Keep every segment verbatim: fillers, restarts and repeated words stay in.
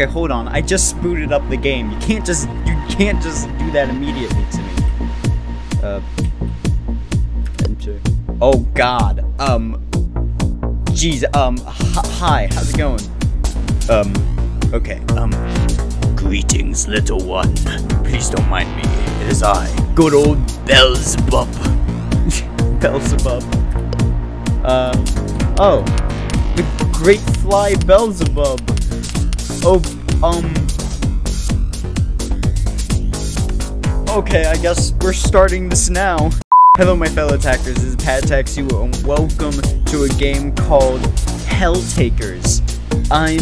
okay, hold on, I just booted up the game. You can't just, you can't just do that immediately to me. Uh, oh god, um, jeez, um, hi, how's it going? Um, okay, um, greetings, little one. Please don't mind me, it is I, good old Beelzebub. Beelzebub. Uh, oh, the great fly Beelzebub. Oh, um... okay, I guess we're starting this now. Hello, my fellow attackers, this is PatAttacksU, and welcome to a game called Helltakers. I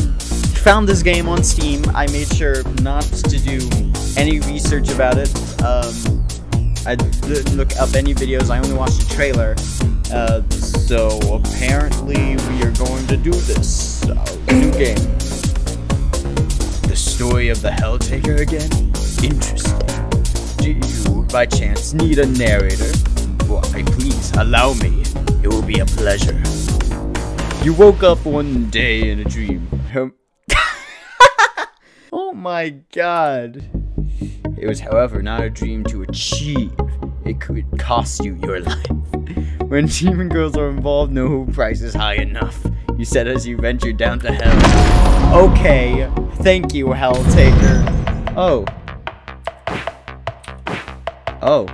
found this game on Steam. I made sure not to do any research about it. Um, I didn't look up any videos, I only watched the trailer. Uh, so apparently we are going to do this. Uh, new game. The story of the Helltaker again? Interesting. Do you, by chance, need a narrator? Why, please, allow me. It will be a pleasure. You woke up one day in a dream. Oh my god. It was, however, not a dream to achieve. It could cost you your life. When demon girls are involved, no price is high enough, you said as you ventured down to hell. Okay, thank you, Helltaker. Oh. Oh.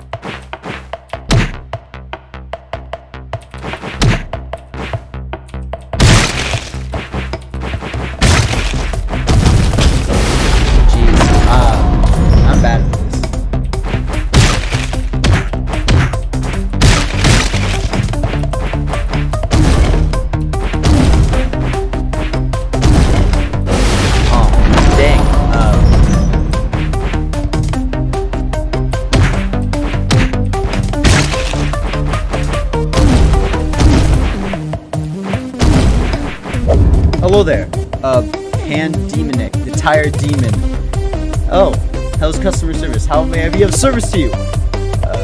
Hello there, uh, Pandemonic, the tired demon. Oh, how's customer service? How may I be of service to you? Uh,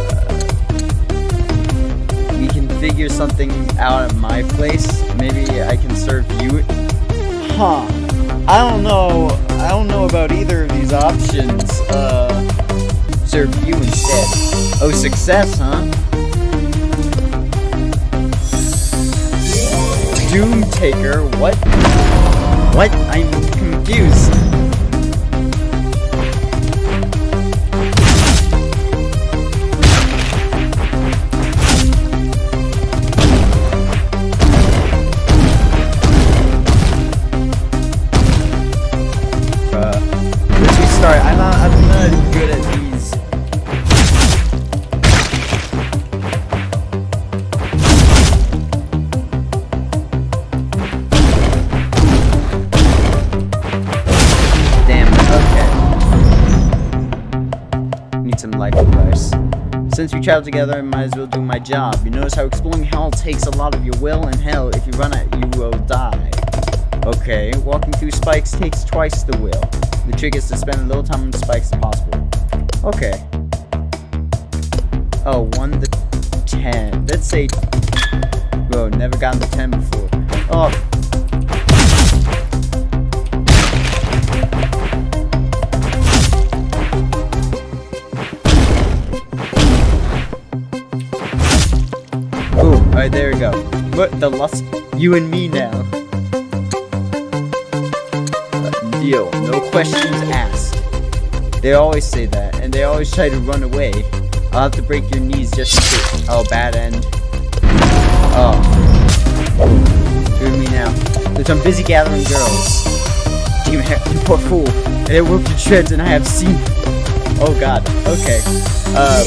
we can figure something out at my place. Maybe I can serve you. Huh? I don't know. I don't know about either of these options. Uh, serve you instead. Oh, success, huh? Doomtaker, what? What? I'm confused. Uh, let's restart. I'm not. I'm not good at these. Since we travel together, I might as well do my job. You notice how exploring hell takes a lot of your will, and hell, if you run it, you will die. Okay, walking through spikes takes twice the will. The trick is to spend as little time on spikes as possible. Okay. Oh, one to ten. Let's say... Whoa, never gotten to ten before. Oh. Alright, there we go. What the lust? You and me now. Uh, deal. No questions asked. They always say that, and they always try to run away. I'll have to break your knees just in case. Oh, bad end. Oh. You and me now. There's I'm busy gathering girls. Damn it, you poor fool. They whoop your treads, and I have seen. Oh god. Okay. Um.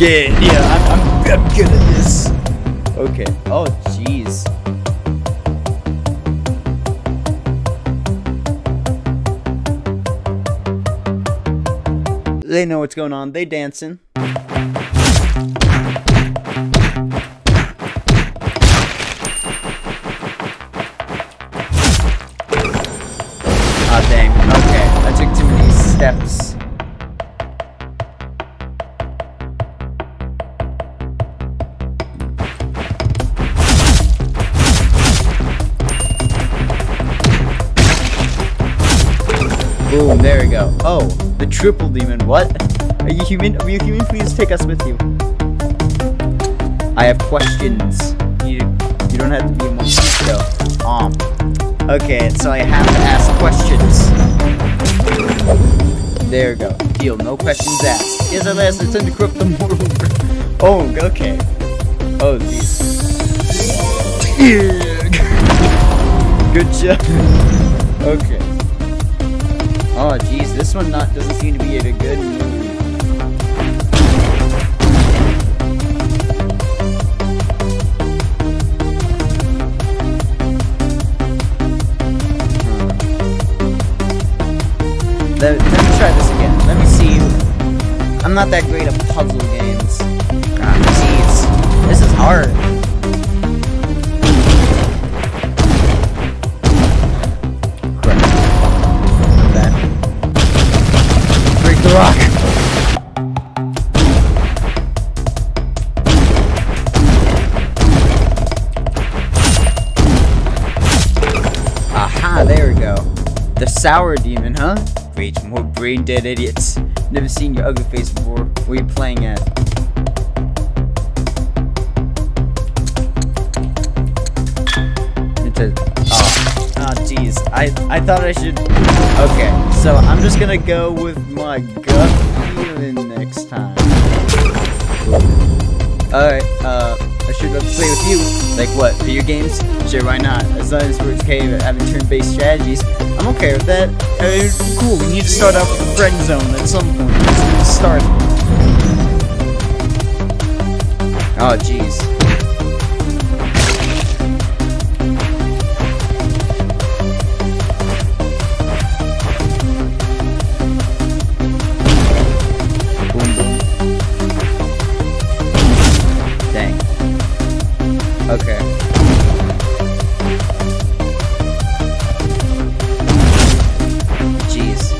Yeah, yeah, I'm, I'm, I'm good at this. Okay. Oh, jeez. They know what's going on. They dancing. Ah, oh, dang. Okay, I took too many steps. go. Oh, the triple demon. What? Are you human? Are you human? Please take us with you. I have questions. You you don't have to be a monster though. Um. Okay, so I have to ask questions. There we go. Deal. No questions asked. Yes, I asked. It's time to corrupt the mortal. Oh, okay. Oh, jeez. Yeah. Good job. Okay. Oh jeez, this one not doesn't seem to be a good. Let, let me try this again. Let me see. I'm not that great at puzzle games. God, jeez, this is hard. Rock. Aha, there we go. The sour demon, huh? Rage more brain dead idiots. Never seen your ugly face before. Where are you playing at? It says, oh, ah, oh, jeez. I I thought I should. Okay, so I'm just gonna go with my gut feeling next time. Alright, uh, I should love to play with you. Like what, video games? Sure, why not? As long as we're okay with having turn-based strategies, I'm okay with that. I mean, cool, we need to start off with a friend zone at some point. Let's get started. Oh, jeez. Okay. Jeez.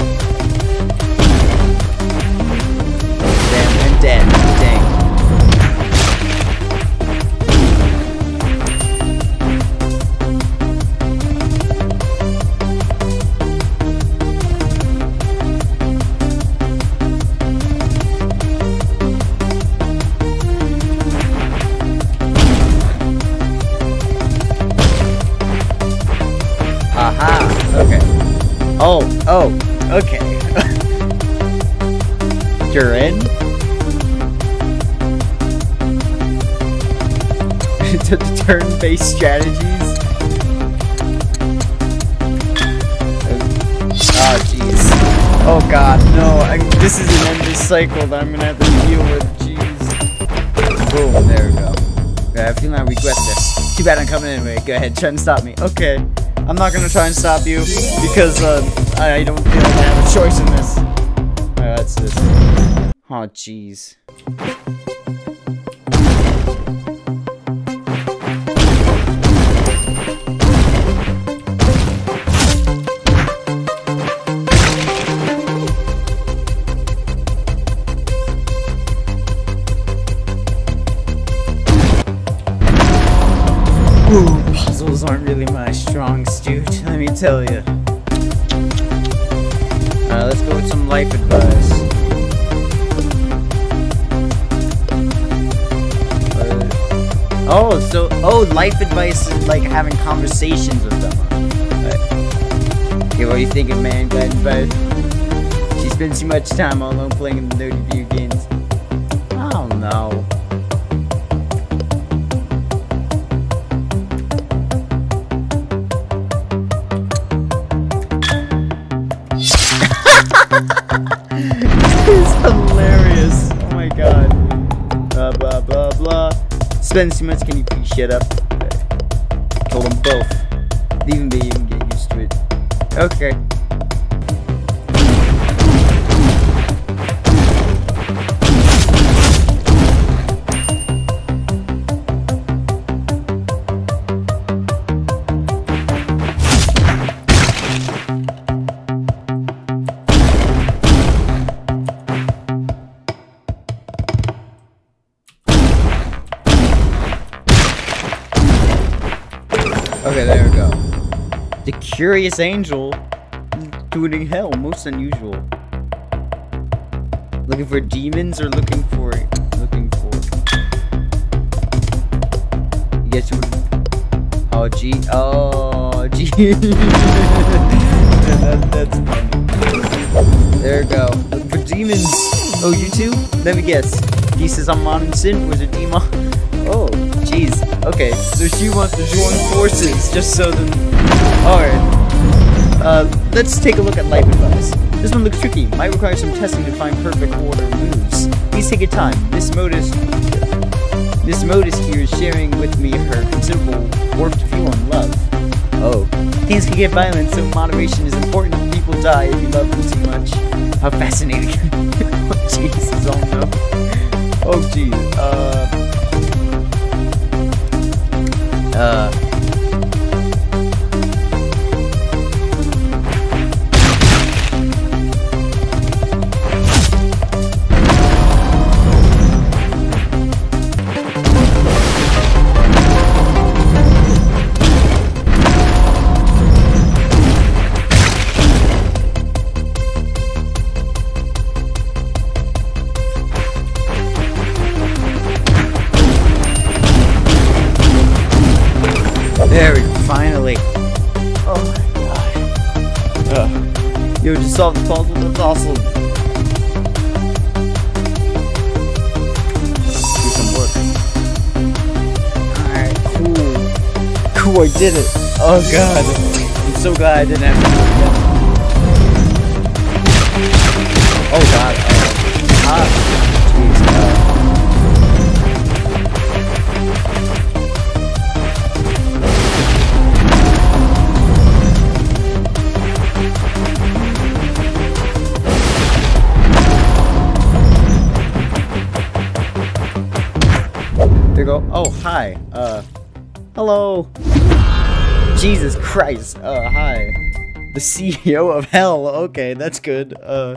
Damn, I'm dead. Dang. Oh, oh, okay. You're in? To the turn-based strategies? Oh, jeez. Oh, God, no. I, this is an endless cycle that I'm gonna have to deal with. Jeez. Boom, there we go. Okay, I feel like I regret this. Too bad I'm coming in anyway. Go ahead, try and stop me. Okay. I'm not gonna try and stop you because uh, I don't feel like I have a choice in this. Uh, that's this. Oh, jeez. Ooh, puzzles aren't really my strong suit, let me tell you. Alright, let's go with some life advice. Uh, oh, so, oh, life advice is like having conversations with them. Right. Okay, what are you thinking, man? Glad you bad. She spends too much time all alone playing in the dirty video games. I don't know. It's hilarious. Oh my god. Blah blah blah blah. Spend too much. Can you please shut up? Okay. Told them both. Leave them be. You can get used to it. Okay. Okay, there we go. The Curious Angel, doing hell, most unusual. Looking for demons or looking for... Looking for... You guys who... Oh, gee. Oh, gee. that, that's funny. There we go. Looking for demons. Oh, you too? Let me guess. He says I'm modern sin. Was it demon? Oh, jeez. Okay, so she wants to join forces just so the... Alright. Uh, let's take a look at life advice. This one looks tricky. Might require some testing to find perfect order moves. Please take your time. Miss Modus, Miss Modus here is sharing with me her considerable warped view on love. Oh, things can get violent, so moderation is important. People die if you love them too much. How fascinating! Oh Jesus, oh no. Oh geez. Uh. Uh. Yo, just solve the puzzle, that's awesome. Do some work. Alright, cool. Cool, I did it. Oh god. I'm so glad I didn't have to do that. Oh god. Uh, ah. Jeez. Uh. Oh, hi. Uh, hello. Jesus Christ. Uh, hi. The C E O of hell. Okay, that's good. Uh,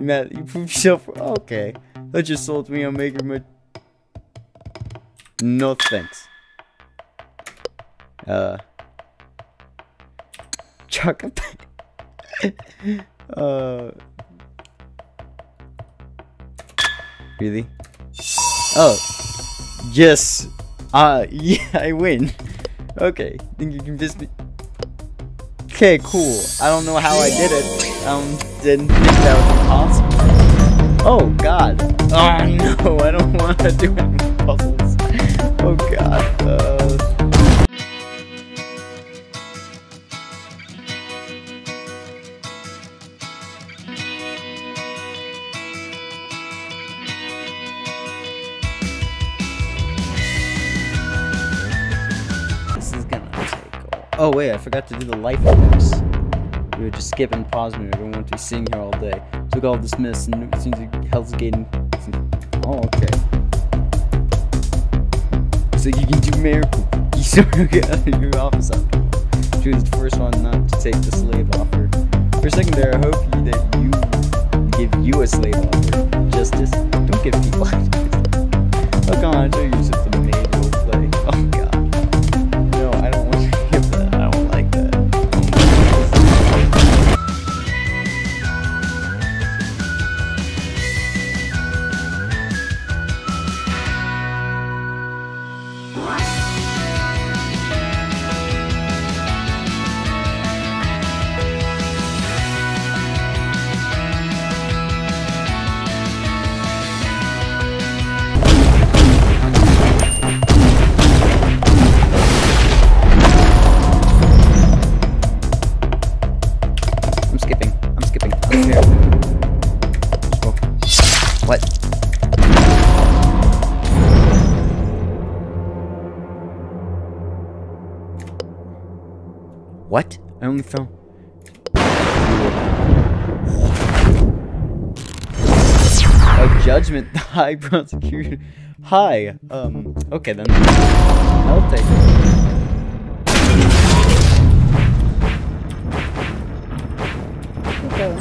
Matt, you proved yourself. Okay. That just sold me on making my... No thanks. Uh. Chocolate. uh. Really? Oh. Yes, uh, yeah, I win. Okay, think you can visit me? Okay, cool. I don't know how I did it. Um, didn't think that was possible. Oh god. Oh no, I don't want to do any puzzles. Oh god. Uh... Oh wait, I forgot to do the life advice. We were just skipping, pausing, we don't want to be sitting here all day. Took all this mess and it seems like hell's getting... Oh, okay. So you can do miracles. You sort of get your office up. She was the first one not to take the slave offer. For a second there, I hope you, that you give you a slave offer. Justice, don't give people ideas. Oh come on, I'll show you something made or play. Oh god. What? I only fell. Oh, judgment. The high prosecutor. Hi. Um. Okay then. I'll take it. Okay.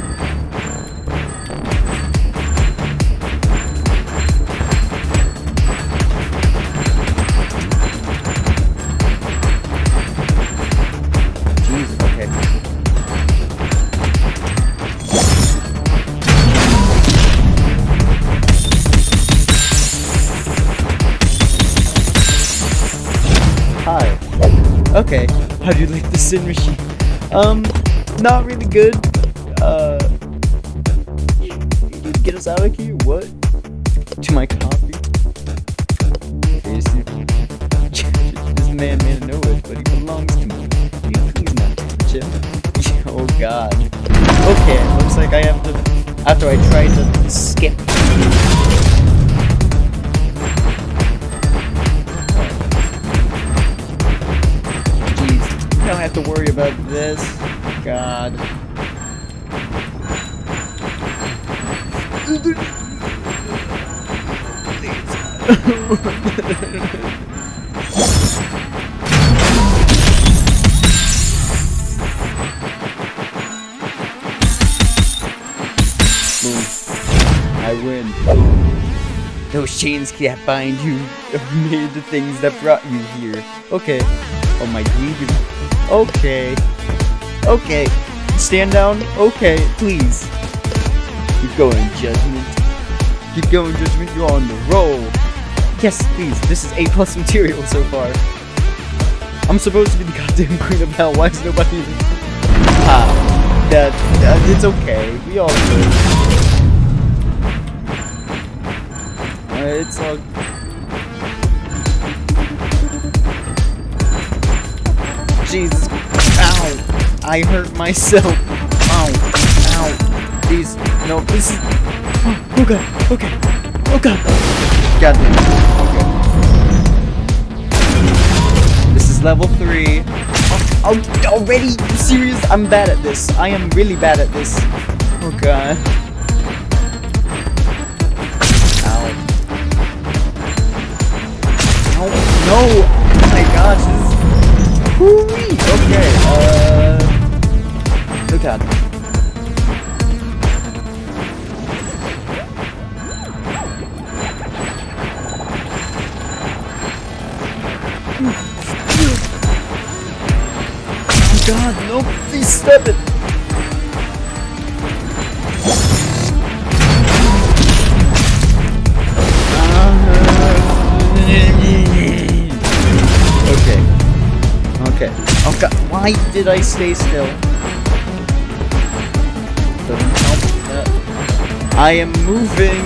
Okay, how do you like the Sin Machine? Um, not really good. Uh, get us out of here. What? To my coffee. Seriously, this man made of nowhere, but he belongs to me. Please not touch him. Oh God. Okay, looks like I have to. After I try to skip. I don't have to worry about this. God. Boom. I win. Those chains can't bind you. I've made the things that brought you here. Okay. Oh my God. Okay. Okay. Stand down. Okay, please. Keep going, Judgment. Keep going, Judgment. You're on the roll. Yes, please. This is A plus material so far. I'm supposed to be the goddamn queen of hell. Why is nobody... Ah. That... that it's okay. We all do. Uh, it's all... Jesus, ow, I hurt myself, ow, ow, please, no, this is, oh god, okay, oh god, god damn it, okay, this is level three, oh, oh, already, you serious, I'm bad at this, I am really bad at this, oh god, ow, ow, no, oh my gosh, this is, Woo-wee. Okay, uh... oh god. Oh god, no, please stop it! Okay. Oh god, why did I stay still? Doesn't help that. I am moving.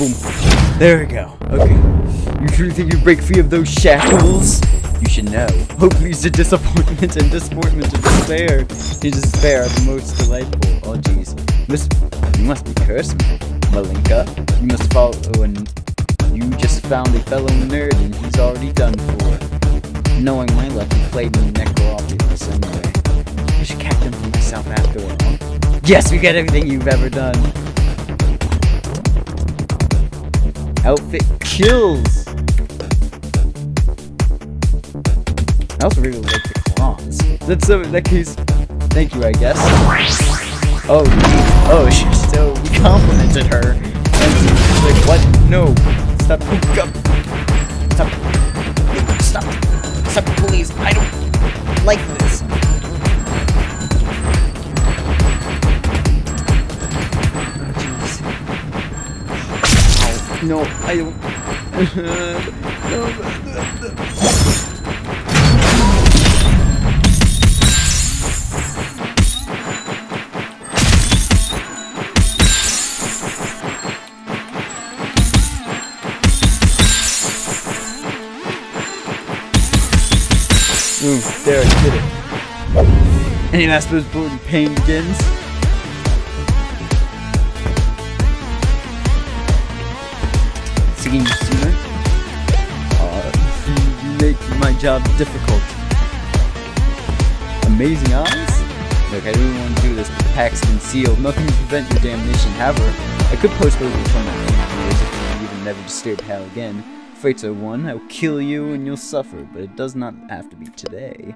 Um, Boom. There we go. Okay. You truly think you break free of those shackles? You should know. Hope leads to disappointment and disappointment to despair. To despair are the most delightful. Oh jeez. You must be cursed, Malinka. You must follow and you just found a fellow nerd and he's already done for. Knowing my luck, he played me Necropolis anyway. I should captain for myself after all. Yes, we got everything you've ever done. Outfit kills! I also really like the claws. That's so, in that case, thank you, I guess. Oh, geez. Oh, she, so we complimented her. And she's like, what? No. Stop. Stop. Stop. Stop, please. I don't like this. No, I don't. Ooh, there, I did it. Any last bit of pain begins? the game sooner. Uh, you make my job difficult. Amazing eyes? Look, I really want to do this, but the pack's been sealed. Nothing to prevent your damnation. However, I could post over the tournament if you even never disturb Hal again. Fate's a one, I will kill you and you'll suffer, but it does not have to be today.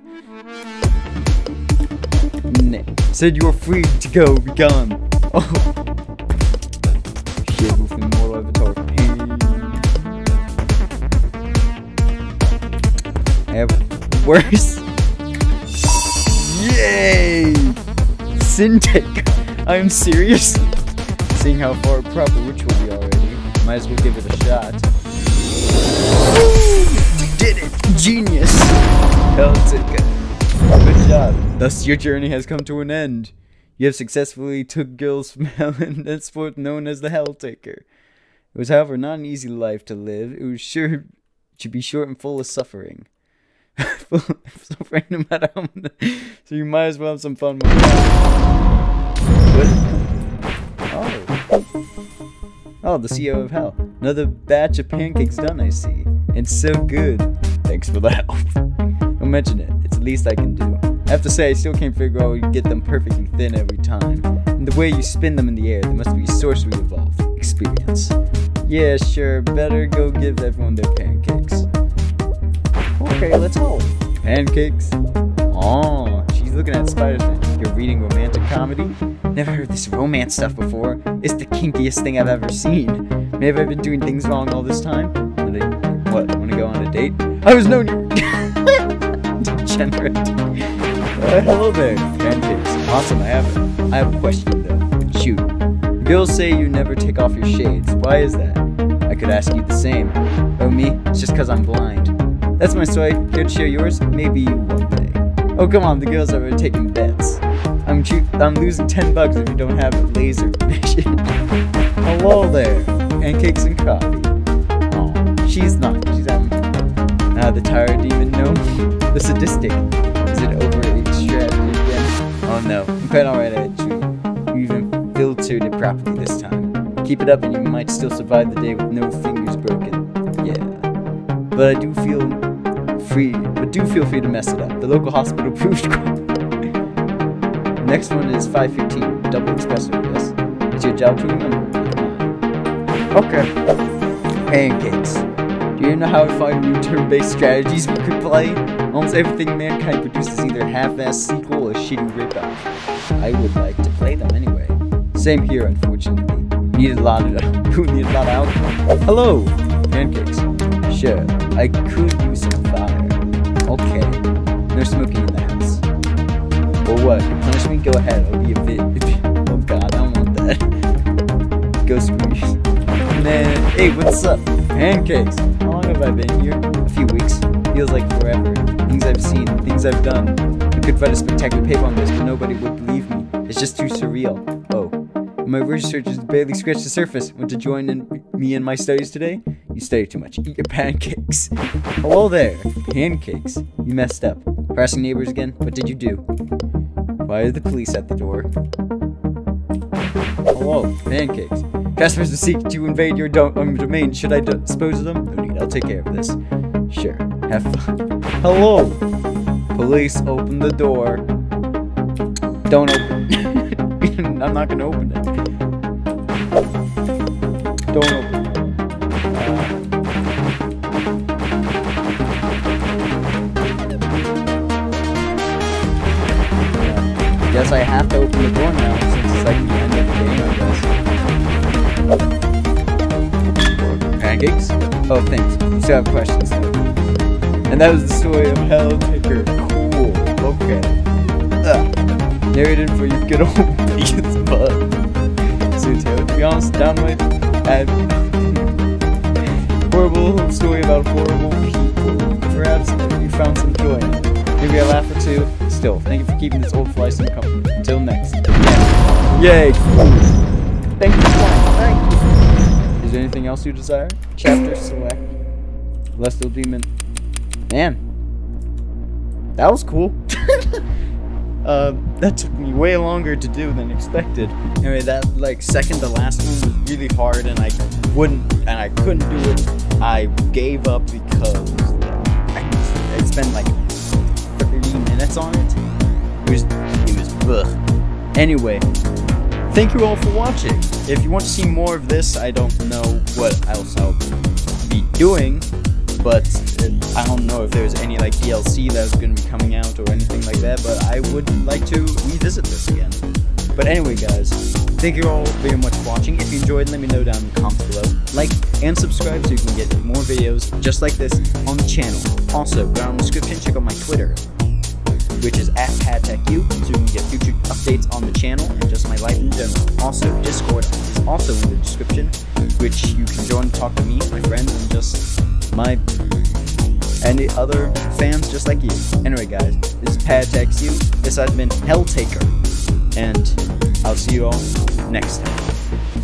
Nick said you are free to go, be gone. Oh. Shit, with the mortal avatar. I have worse. Yay! Syntax. I am serious. Seeing how far proper ritual we are already, might as well give it a shot. You did it! Genius! Helltaker. Good job. Thus, your journey has come to an end. You have successfully took Gil's Mountain, henceforth known as the Helltaker. It was, however, not an easy life to live. It was sure to be short and full of suffering. Full of suffering, no matter how much. So you might as well have some fun with it. Oh. Oh, the C E O of Hell. Another batch of pancakes done, I see. And so good. Thanks for the help. Don't mention it. It's the least I can do. I have to say, I still can't figure out how you get them perfectly thin every time. And the way you spin them in the air, there must be sorcery involved. Experience. Yeah, sure. Better go give everyone their pancakes. Okay, let's go. Pancakes. Aw, she's looking at Spider-Man. You're reading romantic comedy? Never heard this romance stuff before. It's the kinkiest thing I've ever seen. Maybe I've been doing things wrong all this time. Really? What? Want to go on a date? I was known you. Degenerate. Uh, hello there. Pancakes. Awesome. I have it. I have a question though. Shoot. The girls say you never take off your shades. Why is that? I could ask you the same. Oh me? It's just because I'm blind. That's my story. Care to share yours? Maybe you one day. Oh come on. The girls are taking bets. I'm I'm losing ten bucks if you don't have a laser vision. Hello there, pancakes and coffee. Oh, she's not. She's having fun. Ah, the tired demon gnome. The sadistic. Is it over-extracted again? Oh no, I'm quite alright at you. You even filtered it properly this time. Keep it up, and you might still survive the day with no fingers broken. Yeah, but I do feel free. But do feel free to mess it up. The local hospital proved. Next one is five fifteen, double espresso, yes. It's your job to remember. Okay. Pancakes. Do you know how to find new turn-based strategies we could play? Almost everything mankind produces either half-assed sequel or shitty ripoff. I would like to play them anyway. Same here, unfortunately. Need a lot of who need a lot of alcohol. Hello, pancakes. Sure, I could use some fire. Okay. No smoking in the house. Or what? Punish me? Go ahead. I'll be a bit. Oh god, I don't want that. Go screw you. And then, hey, what's up? Pancakes. How long have I been here? A few weeks. Feels like forever. Things I've seen, things I've done. I could write a spectacular paper on this, but nobody would believe me. It's just too surreal. Oh. My research has barely scratched the surface. Want to join in me in my studies today? You study too much. Eat your pancakes. Hello there. Pancakes. You messed up. Harassing neighbors again? What did you do? Why are the police at the door? Hello, pancakes. Customers who seek to invade your dom um, domain. Should I dispose of them? No need, I'll take care of this. Sure, have fun. Hello! Police, open the door. Don't open. I'm not gonna open it. Don't open Guess I have to open the door now, since it's like the end of the game, I guess. Pancakes? Oh, thanks. You still have questions, though. And that was the story of Helltaker. Cool. Okay. Ugh. Narrated for you good old Beelzebub. So, to be honest, downright and horrible story about horrible people. Perhaps you found some joy in it. Maybe a laugh or two. Still, thank you for keeping this old fly some company. Until next. Yay! Thank you for playing. Thank you. Is there anything else you desire? Chapter select. Celestial Demon. Man. That was cool. Uh, that took me way longer to do than expected. Anyway, that like second to last one was really hard, and I wouldn't, and I couldn't do it. I gave up because I, I spent like thirty minutes on it. It was, it was, ugh. Anyway, thank you all for watching. If you want to see more of this, I don't know what else I'll be doing, but I don't know if there's any like D L C that was going to be coming out or anything like that, but I would like to revisit this again. But anyway guys, thank you all very much for watching. If you enjoyed, let me know down in the comments below. Like and subscribe so you can get more videos just like this on the channel. Also, down in the description, check out my Twitter, which is at PatAttacksU, so you can get future updates on the channel and just my life in general. Also, Discord is also in the description, which you can join to talk to me, my friends, and just my and the other fans just like you. Anyway guys, this is PatAttacksU, this has been Helltaker, and I'll see you all next time.